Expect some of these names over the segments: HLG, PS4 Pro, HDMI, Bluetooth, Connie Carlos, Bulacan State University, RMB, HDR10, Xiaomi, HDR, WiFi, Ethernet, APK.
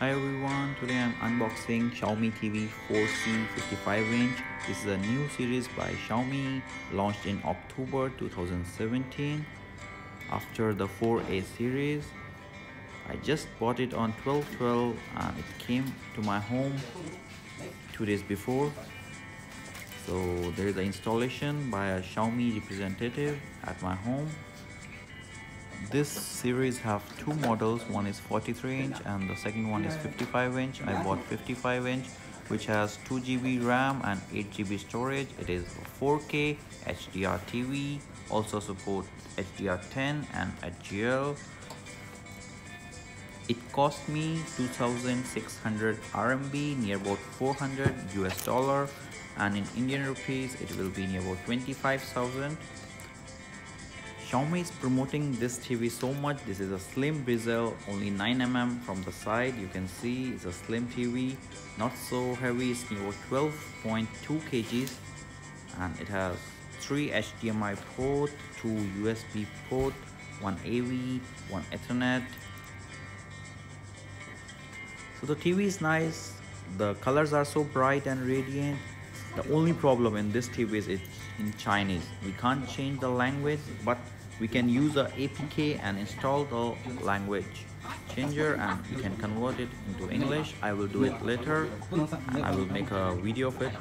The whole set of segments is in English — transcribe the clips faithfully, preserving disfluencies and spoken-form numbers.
Hi everyone, today I'm unboxing Xiaomi T V four C fifty-five inch. This is a new series by Xiaomi, launched in October two thousand seventeen after the four A series. I just bought it on twelve twelve and it came to my home two days before. So there is an installation by a Xiaomi representative at my home. This series have two models, one is forty-three inch and the second one is fifty-five inch. I bought fifty-five inch, which has two G B RAM and eight G B storage. It is four K H D R T V, also support H D R ten and H G L. It cost me two thousand six hundred R M B, near about four hundred U S dollar, and in Indian rupees it will be near about twenty-five thousand. Xiaomi is promoting this T V so much. This is a slim bezel, only nine millimeters from the side. You can see it's a slim T V, not so heavy. It's near twelve point two kilograms and it has three H D M I port, two U S B port, one A V, one Ethernet. So the T V is nice. The colors are so bright and radiant. The only problem in this T V is it's in Chinese. We can't change the language, but we can use the A P K and install the language changer and we can convert it into English. I will do it later and I will make a video of it.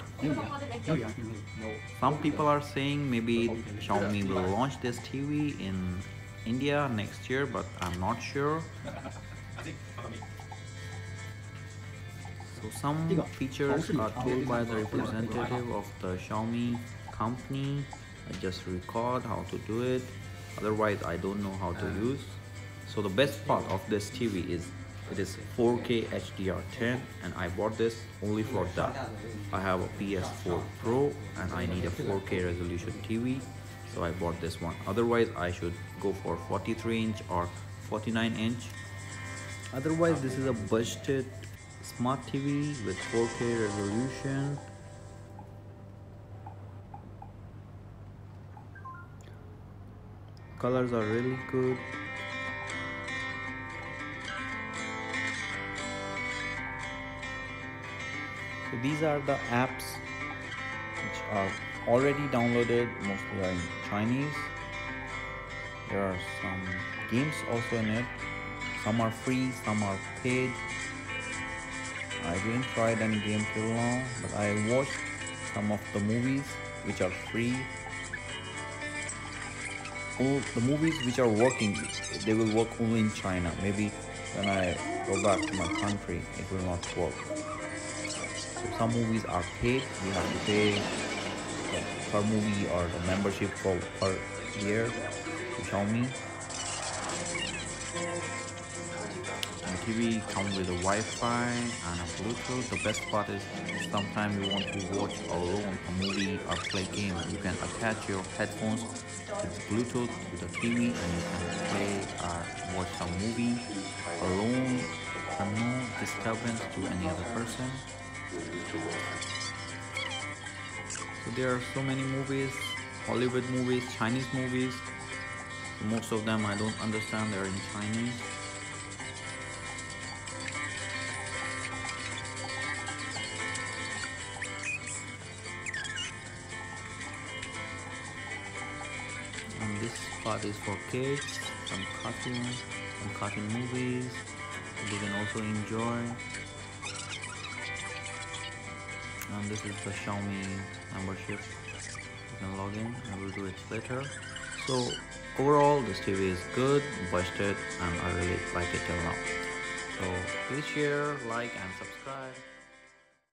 Some people are saying maybe Xiaomi will launch this T V in India next year, but I'm not sure. So some features are told by the representative of the Xiaomi company. I just record how to do it, otherwise I don't know how to use. So the best part of this T V is it is four K H D R ten and I bought this only for that. I have a P S four Pro and I need a four K resolution T V, so I bought this one. Otherwise I should go for forty-three inch or forty-nine inch. Otherwise this is a budgeted smart T V with four K resolution. Colors are really good. So these are the apps which are already downloaded, mostly are in Chinese. There are some games also in it. Some are free, some are paid. I didn't try any game till now, but I watched some of the movies which are free. Oh, the movies which are working, they will work only in China. Maybe when I go back to my country, it will not work. So some movies are paid. You have to pay like, per movie or the membership for per year to Xiaomi. T V comes with a Wi-Fi and a Bluetooth. The best part is sometimes you want to watch alone a movie or play game. You can attach your headphones to the Bluetooth to the T V and you can play or watch a movie alone and no disturbance to any other person. So there are so many movies, Hollywood movies, Chinese movies. Most of them I don't understand, they are in Chinese. This part is for kids, some cartoons, some cartoon movies they can also enjoy. And this is the Xiaomi membership. You can log in, I will do it later. So overall this T V is good, busted, and I really like it till now. So please share, like and subscribe.